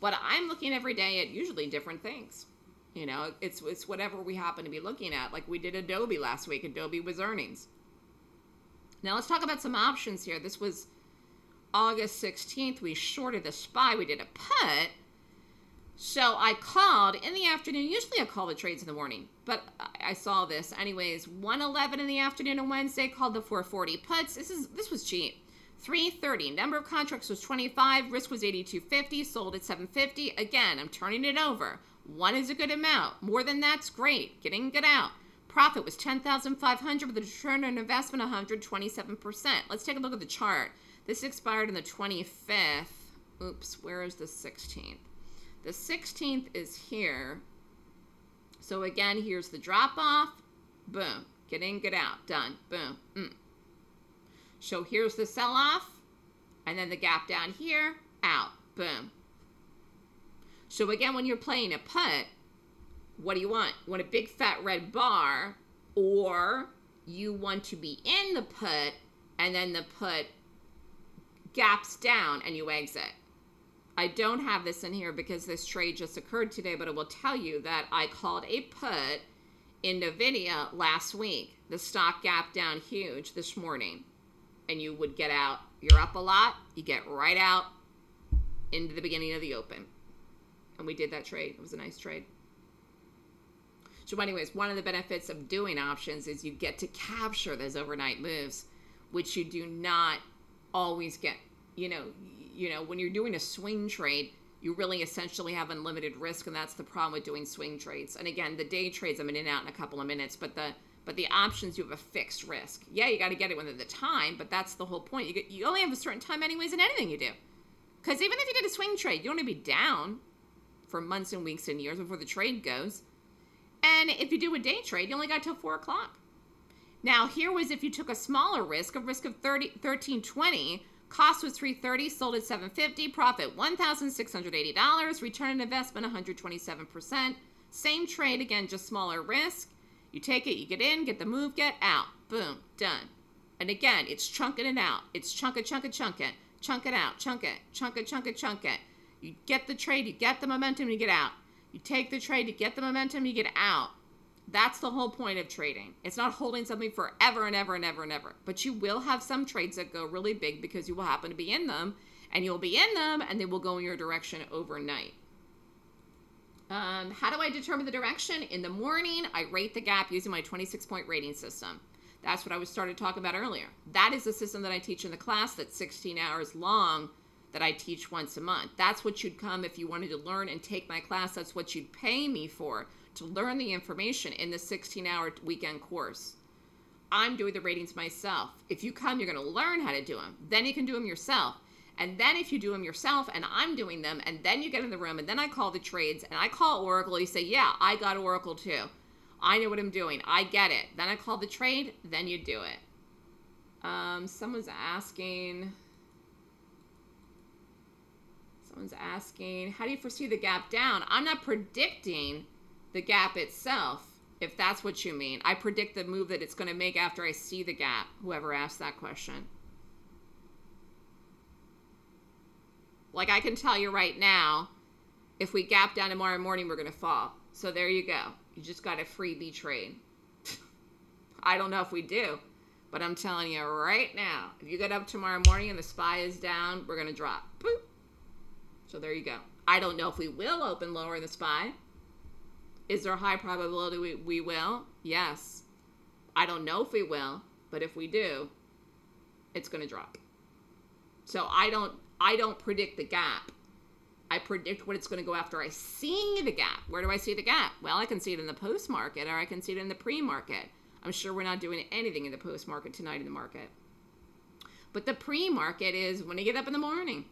But I'm looking every day at usually different things. You know, it's, it's whatever we happen to be looking at. Like we did Adobe last week. Adobe was earnings. Now let's talk about some options here. This was August sixteenth. We shorted the S P Y. We did a put. So I called in the afternoon. Usually I call the trades in the morning, but I saw this anyways. one eleven in the afternoon on Wednesday, called the four forty puts. This is this was cheap. three thirty. Number of contracts was twenty-five. Risk was eighty-two fifty. Sold at seven fifty. Again, I'm turning it over. One is a good amount. More than that's great. Getting good out. Profit was ten thousand five hundred with a return on investment one hundred twenty-seven percent. Let's take a look at the chart. This expired on the twenty-fifth. Oops, where is the sixteenth? The sixteenth is here. So again, here's the drop off. Boom. Get in, get out. Done. Boom. Mm. So here's the sell off. And then the gap down here. Out. Boom. So again, when you're playing a put, what do you want? You want a big fat red bar, or you want to be in the put and then the put gaps down and you exit. I don't have this in here because this trade just occurred today, but it will tell you that I called a put in Nvidia last week. The stock gap down huge this morning, and you would get out. You're up a lot. You get right out into the beginning of the open, and we did that trade. It was a nice trade. So anyways, one of the benefits of doing options is you get to capture those overnight moves, which you do not always get. You know, you know, when you're doing a swing trade, you really essentially have unlimited risk, and that's the problem with doing swing trades. And again, the day trades, I'm in and out in a couple of minutes, but the But the options, you have a fixed risk. Yeah, you got to get it within the time, but that's the whole point. You, get, you only have a certain time anyways in anything you do. Because even if you did a swing trade, you don't want to be down for months and weeks and years before the trade goes. And if you do a day trade, you only got till four o'clock. Now, here was if you took a smaller risk, a risk of thirteen twenty, cost was three thirty, sold at seven fifty, profit one thousand six hundred eighty dollars, return on investment one hundred twenty-seven percent. Same trade, again, just smaller risk. You take it, you get in, get the move, get out. Boom, done. And again, it's chunking it out. It's chunk it, chunk it, chunk it. Chunk it out, chunk it, chunk it, chunk it, chunk it. You get the trade, you get the momentum, you get out. You take the trade, you get the momentum, you get out. That's the whole point of trading. It's not holding something forever and ever and ever and ever. But you will have some trades that go really big because you will happen to be in them, and you'll be in them, and they will go in your direction overnight. Um, how do I determine the direction? In the morning, I rate the gap using my twenty-six point rating system. That's what I was started talking about earlier. That is the system that I teach in the class that's sixteen hours long that I teach once a month. That's what you'd come if you wanted to learn and take my class. That's what you'd pay me for, to learn the information in the sixteen hour weekend course. I'm doing the ratings myself. If you come, you're going to learn how to do them. Then you can do them yourself. And then if you do them yourself and I'm doing them, and then you get in the room and then I call the trades and I call Oracle, you say, yeah, I got Oracle too. I know what I'm doing. I get it. Then I call the trade. Then you do it. Um, someone's asking... Someone's asking, how do you foresee the gap down? I'm not predicting the gap itself, if that's what you mean. I predict the move that it's going to make after I see the gap, whoever asked that question. Like I can tell you right now, if we gap down tomorrow morning, we're going to fall. So there you go. You just got a freebie trade. I don't know if we do, but I'm telling you right now, if you get up tomorrow morning and the S P Y is down, we're going to drop. Boop. So there you go. I don't know if we will open lower in the S P Y. Is there a high probability we, we will? Yes. I don't know if we will, but if we do, it's going to drop. So I don't, I don't predict the gap. I predict what it's going to go after I see the gap. Where do I see the gap? Well, I can see it in the post market, or I can see it in the pre-market. I'm sure we're not doing anything in the post market tonight in the market. But the pre-market is when you get up in the morning.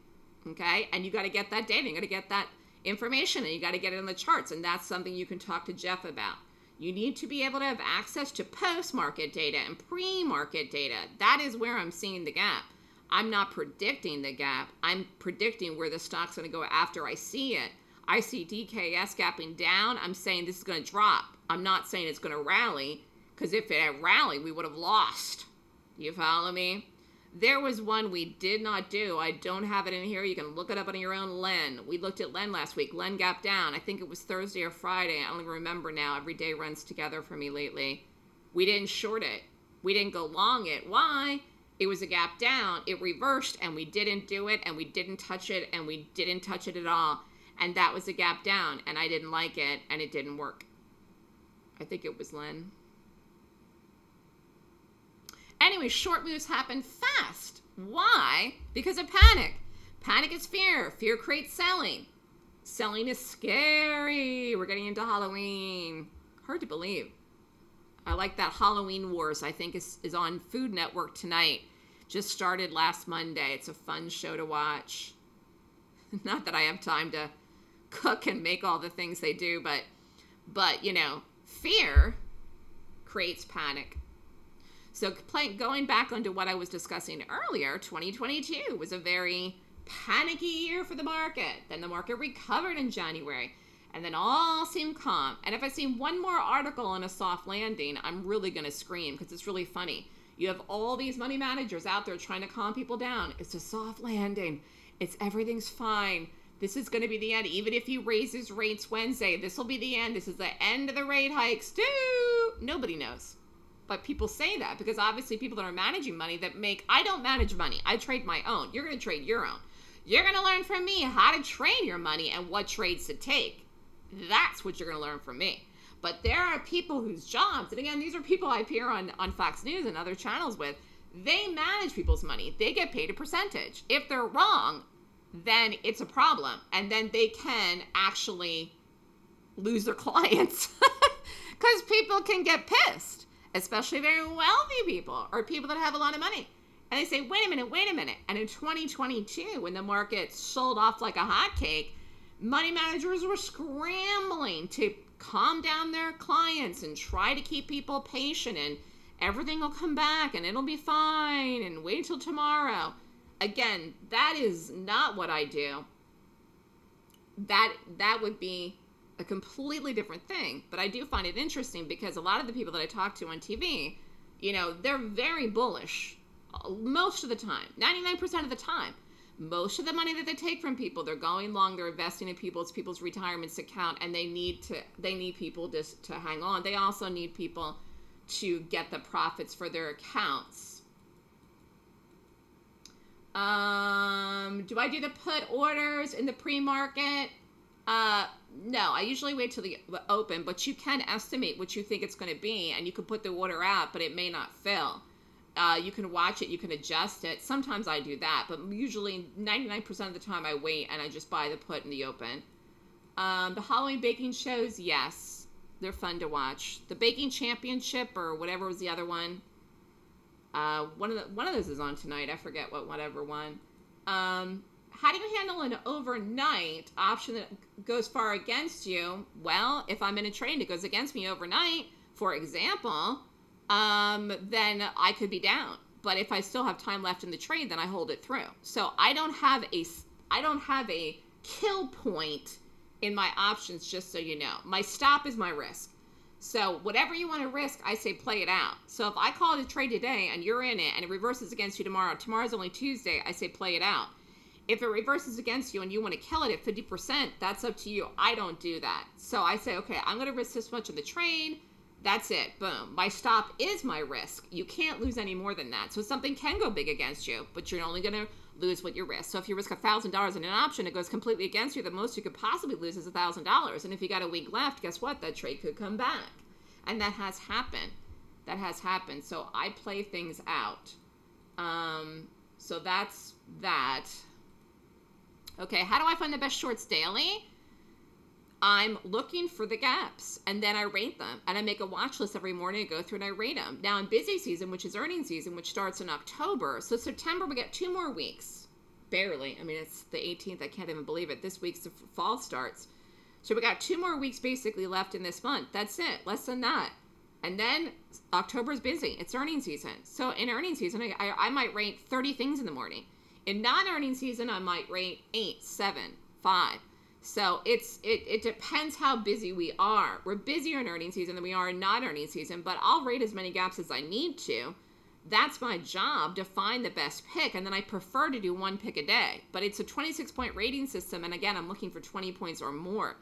Okay, and you got to get that data, you got to get that information, and you got to get it on the charts, and that's something you can talk to Jeff about. You need to be able to have access to post-market data and pre-market data. That is where I'm seeing the gap. I'm not predicting the gap. I'm predicting where the stock's going to go after I see it. I see D K S gapping down. I'm saying this is going to drop. I'm not saying it's going to rally, because if it had rallied, we would have lost. You follow me? There was one we did not do. I don't have it in here. You can look it up on your own. Len. We looked at Len last week. Len gapped down. I think it was Thursday or Friday. I don't even remember now. Every day runs together for me lately. We didn't short it. We didn't go long it. Why? It was a gap down. It reversed, and we didn't do it, and we didn't touch it, and we didn't touch it at all. And that was a gap down, and I didn't like it, and it didn't work. I think it was Len. Anyway, short moves happen fast. Why? Because of panic. Panic is fear. Fear creates selling. Selling is scary. We're getting into Halloween. Hard to believe. I like that Halloween Wars, I think, is, is on Food Network tonight. Just started last Monday. It's a fun show to watch. Not that I have time to cook and make all the things they do, but, but you know, fear creates panic. So play, going back onto what I was discussing earlier, twenty twenty-two was a very panicky year for the market. Then the market recovered in January, and then all seemed calm. And if I see one more article on a soft landing, I'm really going to scream, because it's really funny. You have all these money managers out there trying to calm people down. It's a soft landing. It's everything's fine. This is going to be the end. Even if he raises rates Wednesday, this will be the end. This is the end of the rate hikes. Doo! Nobody knows. But people say that because obviously people that are managing money that make, I don't manage money. I trade my own. You're going to trade your own. You're going to learn from me how to trade your money and what trades to take. That's what you're going to learn from me. But there are people whose jobs, and again, these are people I appear on, on Fox News and other channels with, they manage people's money. They get paid a percentage. If they're wrong, then it's a problem. And then they can actually lose their clients because people can get pissed. especially very wealthy people or people that have a lot of money. And they say, wait a minute, wait a minute. And in twenty twenty-two, when the market sold off like a hotcake, money managers were scrambling to calm down their clients and try to keep people patient, and everything will come back and it'll be fine and wait till tomorrow. Again, that is not what I do. That, that would be a completely different thing. But I do find it interesting because a lot of the people that I talk to on T V, you know, they're very bullish most of the time, ninety-nine percent of the time. Most of the money that they take from people, they're going long, they're investing in people's people's retirements account, and they need to they need people just to hang on. They also need people to get the profits for their accounts. Um, do I do the put orders in the pre-market? Uh, no, I usually wait till the open, but you can estimate what you think it's going to be, and you can put the order out, but it may not fill. Uh, you can watch it, you can adjust it. Sometimes I do that, but usually ninety-nine percent of the time I wait and I just buy the put in the open. Um, the Halloween baking shows, yes, they're fun to watch. The baking championship or whatever was the other one. Uh, one of the, one of those is on tonight. I forget what whatever one. Um, how do you handle an overnight option that goes far against you? Well, if I'm in a trade that goes against me overnight, for example, Um, then I could be down. But if I still have time left in the trade, then I hold it through. So I don't have a, I don't have a kill point in my options, just so you know. My stop is my risk. So whatever you want to risk, I say play it out. So if I call it a trade today and you're in it and it reverses against you tomorrow, tomorrow's only Tuesday, I say play it out. If it reverses against you and you want to kill it at fifty percent, that's up to you. I don't do that. So I say, okay, I'm going to risk this much in the trade. That's it. Boom. My stop is my risk. You can't lose any more than that. So something can go big against you, but you're only going to lose what you risk. So if you risk one thousand dollars in an option, it goes completely against you. The most you could possibly lose is one thousand dollars. And if you got a week left, guess what? That trade could come back. And that has happened. That has happened. So I play things out. Um, so that's that. Okay. How do I find the best shorts daily? I'm looking for the gaps, and then I rate them, and I make a watch list every morning. I go through and I rate them. Now in busy season, which is earnings season, which starts in October, so September we get two more weeks, barely. I mean, it's the eighteenth. I can't even believe it. This week's the fall starts, so we got two more weeks basically left in this month. That's it, less than that. And then October is busy. It's earnings season. So in earnings season, I, I, I might rate thirty things in the morning. In non-earnings season, I might rate eight, seven, five. So it's it, it depends how busy we are. We're busier in earnings season than we are in not earnings season, but I'll rate as many gaps as I need to. That's my job, to find the best pick, and then I prefer to do one pick a day. But it's a twenty-six point rating system, and again, I'm looking for twenty points or more.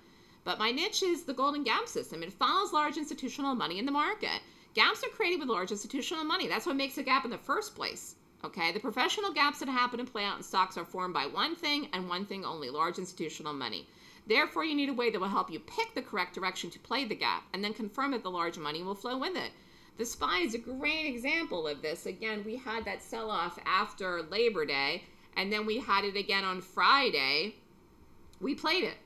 But my niche is the Golden Gap System. It follows large institutional money in the market. Gaps are created with large institutional money. That's what makes a gap in the first place. Okay, the professional gaps that happen and play out in stocks are formed by one thing and one thing only, large institutional money. Therefore, you need a way that will help you pick the correct direction to play the gap and then confirm that the large money will flow with it. The S P Y is a great example of this. Again, we had that sell-off after Labor Day, and then we had it again on Friday. We played it.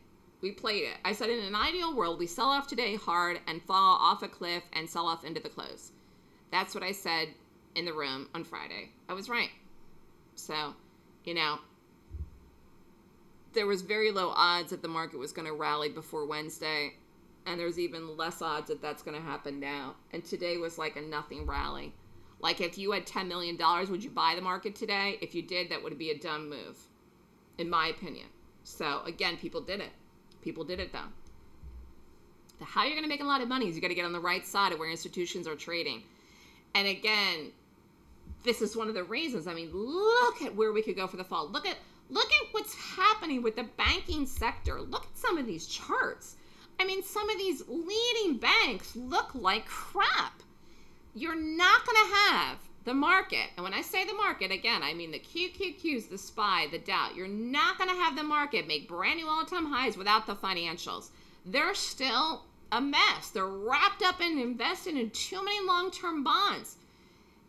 We played it. I said, in an ideal world, we sell off today hard and fall off a cliff and sell off into the close. That's what I said in the room on Friday. I was right. So, you know, there was very low odds that the market was going to rally before Wednesday, and there's even less odds that that's going to happen now. And today was like a nothing rally. Like, if you had ten million dollars, would you buy the market today? If you did, that would be a dumb move, in my opinion. So, again, people did it. People did it, though. How you're going to make a lot of money is you got to get on the right side of where institutions are trading. And again, this is one of the reasons. I mean, look at where we could go for the fall. Look at look at what's happening with the banking sector. Look at some of these charts. I mean, some of these leading banks look like crap. You're not going to have the market. And when I say the market, again, I mean the Q Q Qs, the S P Y, the Dow. You're not going to have the market make brand new all-time highs without the financials. They're still a mess. They're wrapped up and invested in too many long-term bonds.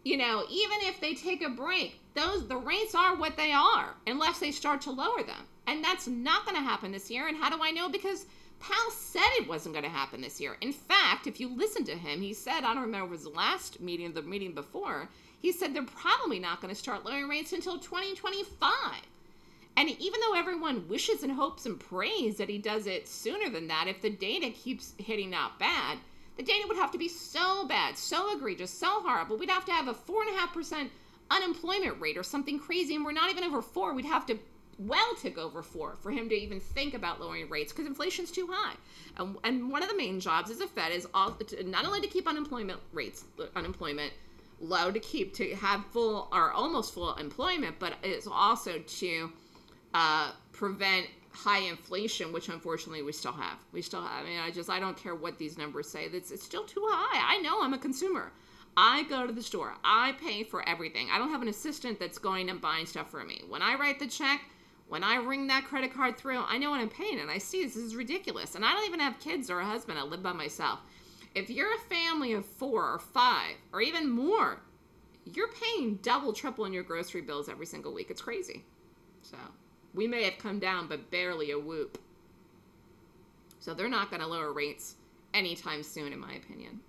You know, even if they take a break, those the rates are what they are, unless they start to lower them. And that's not going to happen this year. And how do I know? Because Powell said it wasn't going to happen this year. In fact, if you listen to him, he said, I don't remember, it was the last meeting or the meeting before, he said they're probably not going to start lowering rates until twenty twenty-five. And even though everyone wishes and hopes and prays that he does it sooner than that, if the data keeps hitting out bad, the data would have to be so bad, so egregious, so horrible. We'd have to have a four point five percent unemployment rate or something crazy, and we're not even over four. We'd have to well tick over four for him to even think about lowering rates because inflation's too high. And, and one of the main jobs as a Fed is all, not only to keep unemployment rates, unemployment low, to keep, to have full or almost full employment, but it's also to uh, prevent high inflation, which unfortunately we still have. We still have. I mean, I just, I don't care what these numbers say. It's, it's still too high. I know, I'm a consumer. I go to the store. I pay for everything. I don't have an assistant that's going and buying stuff for me. When I write the check, when I ring that credit card through, I know what I'm paying, and I see this, this is ridiculous. And I don't even have kids or a husband. I live by myself. If you're a family of four or five or even more, you're paying double, triple in your grocery bills every single week. It's crazy. So we may have come down, but barely a whoop. So they're not going to lower rates anytime soon, in my opinion.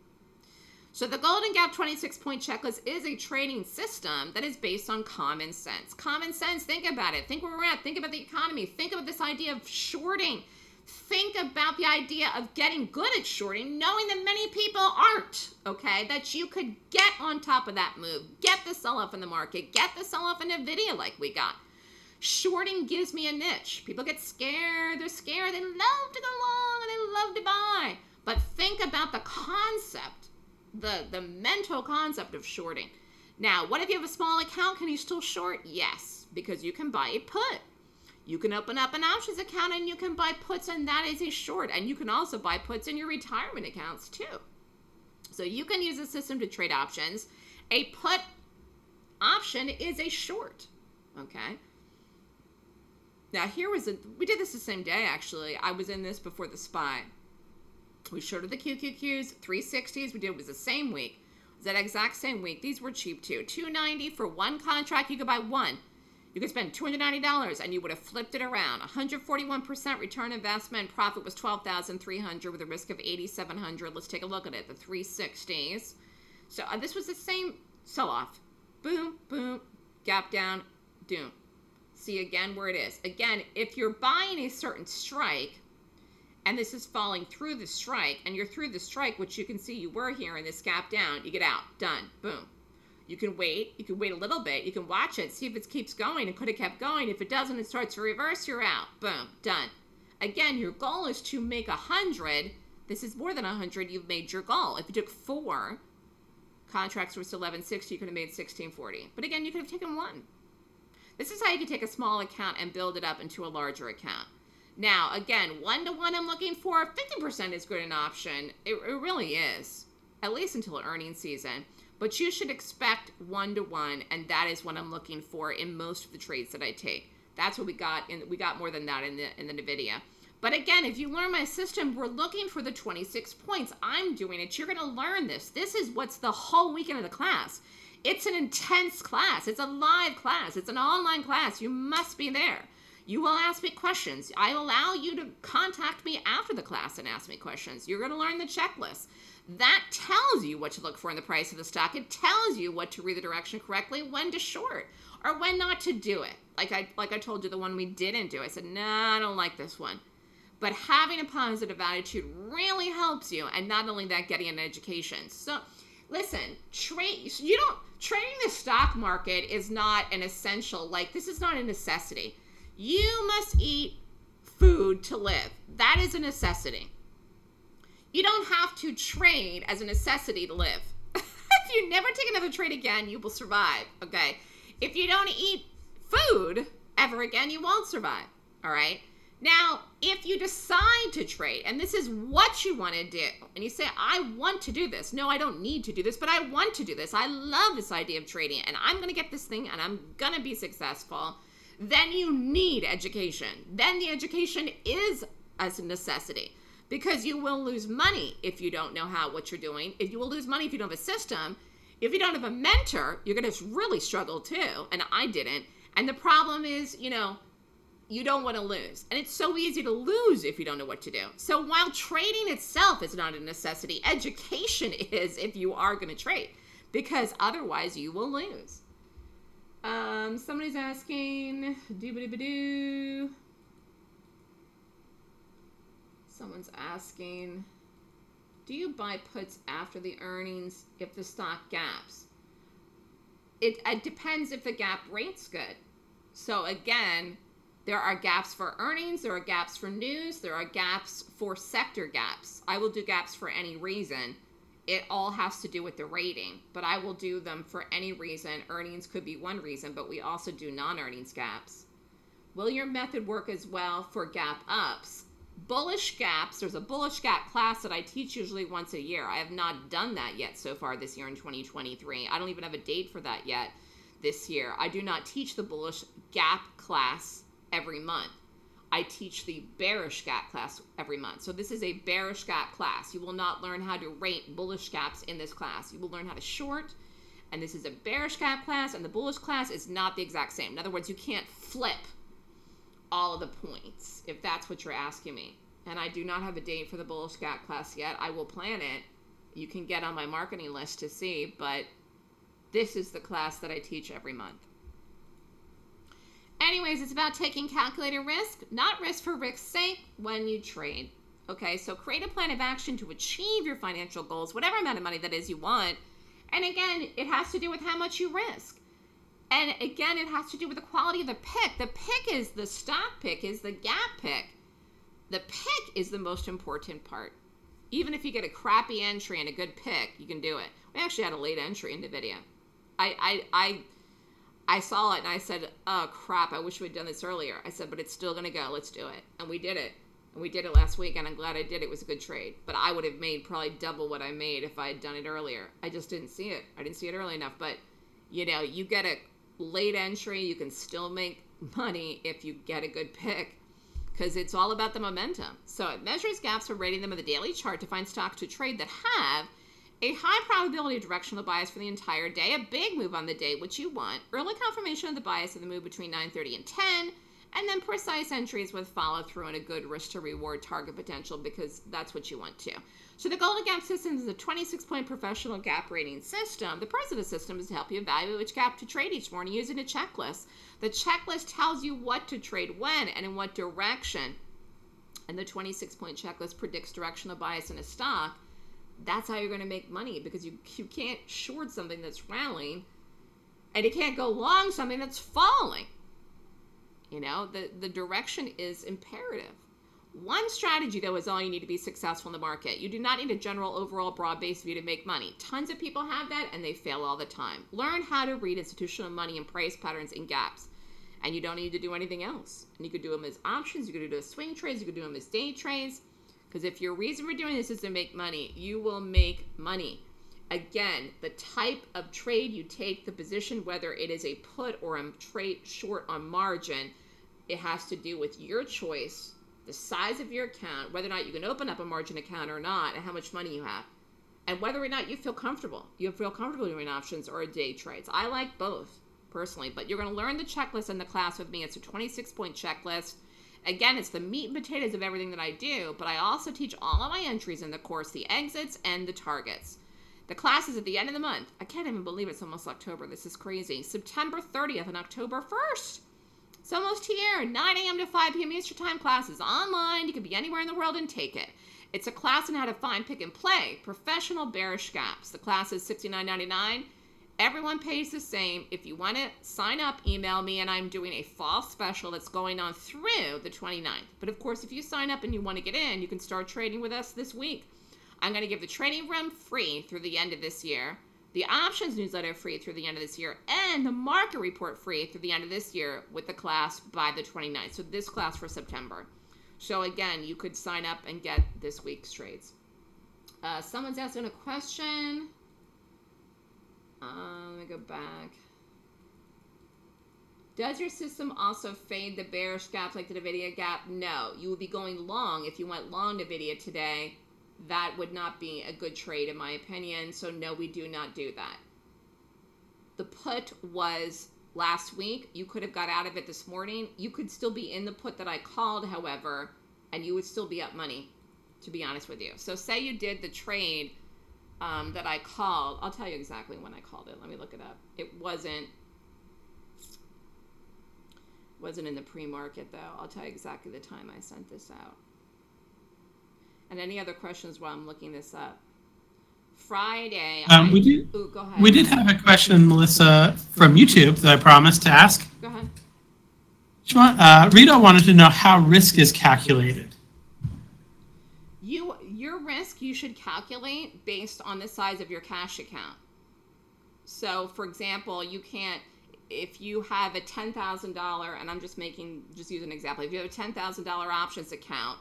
So the Golden Gap twenty-six point checklist is a trading system that is based on common sense. Common sense, think about it. Think where we're at. Think about the economy. Think about this idea of shorting. Think about the idea of getting good at shorting, knowing that many people aren't, okay? That you could get on top of that move. Get the sell-off in the market. Get the sell-off in Nvidia like we got. Shorting gives me a niche. People get scared. They're scared. They love to go long and they love to buy. But think about the concept. The, the mental concept of shorting. Now, what if you have a small account? Can you still short? Yes, because you can buy a put. You can open up an options account and you can buy puts, and that is a short. And you can also buy puts in your retirement accounts too. So you can use a system to trade options. A put option is a short, okay? Now here was a, we did this the same day actually. I was in this before the S P Y. We shorted the Q Q Qs, three sixties. We did, it was the same week. It was that exact same week. These were cheap too. two ninety for one contract. You could buy one. You could spend two hundred ninety dollars and you would have flipped it around. one hundred forty-one percent return investment. Profit was twelve thousand three hundred dollars with a risk of eighty-seven hundred dollars. Let's take a look at it. The three sixties. So uh, this was the same sell-off. Boom, boom, gap down, doom. See again where it is. Again, if you're buying a certain strike, and this is falling through the strike, and you're through the strike, which you can see you were here in this gap down, you get out, done, boom. You can wait, you can wait a little bit, you can watch it, see if it keeps going, it could have kept going. If it doesn't, it starts to reverse, you're out, boom, done. Again, your goal is to make one hundred. This is more than one hundred, you've made your goal. If you took four contracts worth eleven sixty, you could have made sixteen forty. But again, you could have taken one. This is how you can take a small account and build it up into a larger account. Now, again, one-to-one I'm looking for, fifty percent is good an option. It, it really is, at least until earnings season. But you should expect one-to-one, and that is what I'm looking for in most of the trades that I take. That's what we got. In, we got more than that in the, in the Nvidia. But again, if you learn my system, we're looking for the twenty-six points. I'm doing it. You're going to learn this. This is what's the whole weekend of the class. It's an intense class. It's a live class. It's an online class. You must be there. You will ask me questions. I allow you to contact me after the class and ask me questions. You're going to learn the checklist. That tells you what to look for in the price of the stock. It tells you what to read the direction correctly, when to short, or when not to do it. Like I, like I told you, the one we didn't do, I said, no, nah, I don't like this one. But having a positive attitude really helps you, and not only that, getting an education. So listen, trade, you don't, trading the stock market is not an essential, like this is not a necessity. You must eat food to live. That is a necessity. You don't have to trade as a necessity to live. If you never take another trade again, you will survive, okay? If you don't eat food ever again, you won't survive, all right? Now, if you decide to trade, and this is what you want to do, and you say, I want to do this. No, I don't need to do this, but I want to do this. I love this idea of trading, and I'm going to get this thing, and I'm going to be successful. Then you need education. Then the education is a necessity, because you will lose money if you don't know how, what you're doing. If you will lose money if you don't have a system. If you don't have a mentor, you're going to really struggle too. And I didn't. And the problem is, you know, you don't want to lose. And it's so easy to lose if you don't know what to do. So while trading itself is not a necessity, education is if you are going to trade, because otherwise you will lose. Um, somebody's asking, doo-ba-doo-ba-doo. Someone's asking, do you buy puts after the earnings if the stock gaps? It, it depends if the gap rate's good. So again, there are gaps for earnings, there are gaps for news, there are gaps for sector gaps. I will do gaps for any reason. It all has to do with the rating, but I will do them for any reason. Earnings could be one reason, but we also do non-earnings gaps. Will your method work as well for gap ups? Bullish gaps, there's a bullish gap class that I teach usually once a year. I have not done that yet so far this year in twenty twenty-three. I don't even have a date for that yet this year. I do not teach the bullish gap class every month. I teach the bearish gap class every month. So this is a bearish gap class. You will not learn how to rate bullish gaps in this class. You will learn how to short, and this is a bearish gap class, and the bullish class is not the exact same. In other words, you can't flip all of the points, if that's what you're asking me. And I do not have a date for the bullish gap class yet. I will plan it. You can get on my marketing list to see, but this is the class that I teach every month. Anyways, it's about taking calculated risk, not risk for risk's sake, when you trade. Okay, so create a plan of action to achieve your financial goals, whatever amount of money that is you want. And again, it has to do with how much you risk. And again, it has to do with the quality of the pick. The pick is the stock pick, is the gap pick. The pick is the most important part. Even if you get a crappy entry and a good pick, you can do it. We actually had a late entry in Nvidia. I, I, I, I saw it and I said, oh crap, I wish we'd done this earlier. I said, but it's still gonna go, let's do it. And we did it. And we did it last week, and I'm glad I did. It was a good trade. But I would have made probably double what I made if I had done it earlier. I just didn't see it. I didn't see it early enough. But you know, you get a late entry, you can still make money if you get a good pick, because it's all about the momentum. So it measures gaps for rating them on the daily chart to find stocks to trade that have a high probability of directional bias for the entire day, a big move on the day, which you want, early confirmation of the bias of the move between nine thirty and ten, and then precise entries with follow-through and a good risk-to-reward target potential, because that's what you want too. So the Golden Gap System is a twenty-six point professional gap rating system. The purpose of the system is to help you evaluate which gap to trade each morning using a checklist. The checklist tells you what to trade when and in what direction, and the twenty-six point checklist predicts directional bias in a stock. That's how you're going to make money, because you, you can't short something that's rallying, and you can't go long something that's falling. You know, the, the direction is imperative. One strategy, though, is all you need to be successful in the market. You do not need a general, overall, broad-based view to make money. Tons of people have that, and they fail all the time. Learn how to read institutional money and price patterns and gaps, and you don't need to do anything else. And you could do them as options. You could do them as swing trades. You could do them as day trades. Because if your reason for doing this is to make money, you will make money. Again, the type of trade you take, the position, whether it is a put or a trade short on margin, it has to do with your choice, the size of your account, whether or not you can open up a margin account or not, and how much money you have, and whether or not you feel comfortable. You feel comfortable doing options or day trades. I like both personally, but you're going to learn the checklist in the class with me. It's a twenty-six point checklist. Again, it's the meat and potatoes of everything that I do, but I also teach all of my entries in the course, the exits and the targets. The class is at the end of the month. I can't even believe it's almost October. This is crazy. September thirtieth and October first. It's almost here. nine A M to five P M Eastern Time. Classes online. You can be anywhere in the world and take it. It's a class on how to find, pick, and play professional bearish gaps. The class is sixty-nine ninety-nine. Everyone pays the same. If you want to sign up, email me, and I'm doing a fall special that's going on through the twenty-ninth. But of course, if you sign up and you want to get in, you can start trading with us this week. I'm going to give the training room free through the end of this year, the options newsletter free through the end of this year, and the market report free through the end of this year with the class by the twenty-ninth. So this class for September. So again, you could sign up and get this week's trades. Uh, someone's asking a question. Um, let me go back. Does your system also fade the bearish gaps like the Nvidia gap? No, you would be going long. If you went long Nvidia today, that would not be a good trade in my opinion. So no, we do not do that. The put was last week. You could have got out of it this morning. You could still be in the put that I called, however, and you would still be up money, to be honest with you. So say you did the trade um, that I called. I'll tell you exactly when I called it. Let me look it up. It wasn't, wasn't in the pre-market, though. I'll tell you exactly the time I sent this out. And any other questions while I'm looking this up? Friday. Um, I, we, did, ooh, go ahead. we did have a question, Melissa, from YouTube that I promised to ask. Go ahead. Uh, Rita wanted to know how risk is calculated. You, your risk you should calculate based on the size of your cash account. So, for example, you can't, if you have a ten thousand dollars, and I'm just making, just using an example, if you have a ten thousand dollars options account,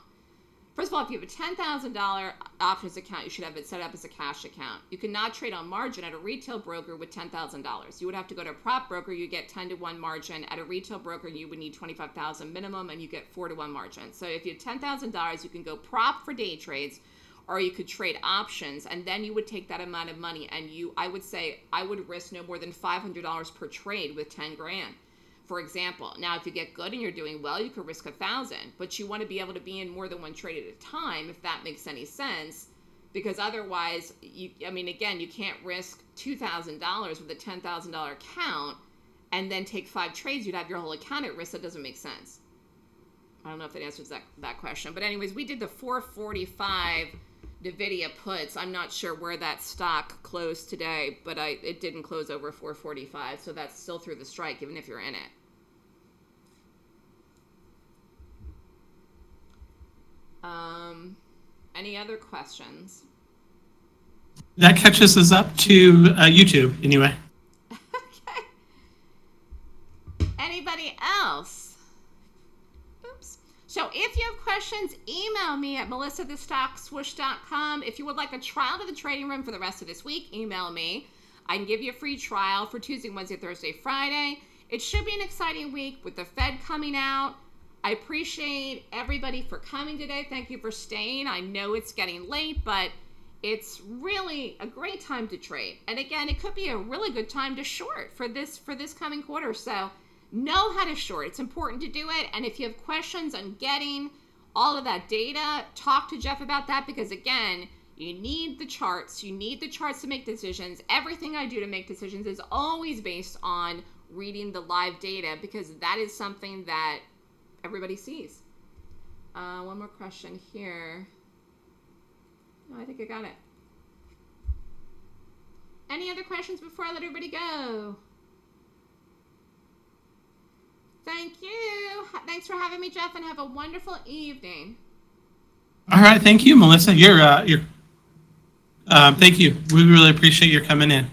first of all, if you have a ten thousand dollars options account, you should have it set up as a cash account. You cannot trade on margin at a retail broker with ten thousand dollars. You would have to go to a prop broker, you get ten to one margin. At a retail broker, you would need twenty-five thousand dollars minimum, and you get four to one margin. So if you have ten thousand dollars, you can go prop for day trades, or you could trade options, and then you would take that amount of money, and you, I would say, I would risk no more than five hundred dollars per trade with ten grand. For example, now if you get good and you're doing well, you could risk a thousand, but you want to be able to be in more than one trade at a time, if that makes any sense, because otherwise, you, I mean, again, you can't risk two thousand dollars with a ten thousand dollar account and then take five trades. You'd have your whole account at risk. That doesn't make sense. I don't know if that answers that, that question, but anyways, we did the four forty-five Nvidia puts. I'm not sure where that stock closed today, but I it didn't close over four forty-five, so that's still through the strike, even if you're in it. Um, any other questions? That catches us up to uh, YouTube, anyway. Okay. Anybody else? So if you have questions, email me at melissa the stock swoosh dot com. If you would like a trial to the trading room for the rest of this week, email me. I can give you a free trial for Tuesday, Wednesday, Thursday, Friday. It should be an exciting week with the Fed coming out. I appreciate everybody for coming today. Thank you for staying. I know it's getting late, but it's really a great time to trade. And again, it could be a really good time to short for this, for this coming quarter. So know how to short. It's important to do it. And if you have questions on getting all of that data, talk to Jeff about that, because again, you need the charts. You need the charts to make decisions. Everything I do to make decisions is always based on reading the live data, because that is something that everybody sees. Uh, one more question here. No, I think I got it. Any other questions before I let everybody go? Thank you. Thanks for having me, Jeff, and have a wonderful evening. All right. Thank you, Melissa. You're, uh, you're, uh, thank you. We really appreciate your coming in.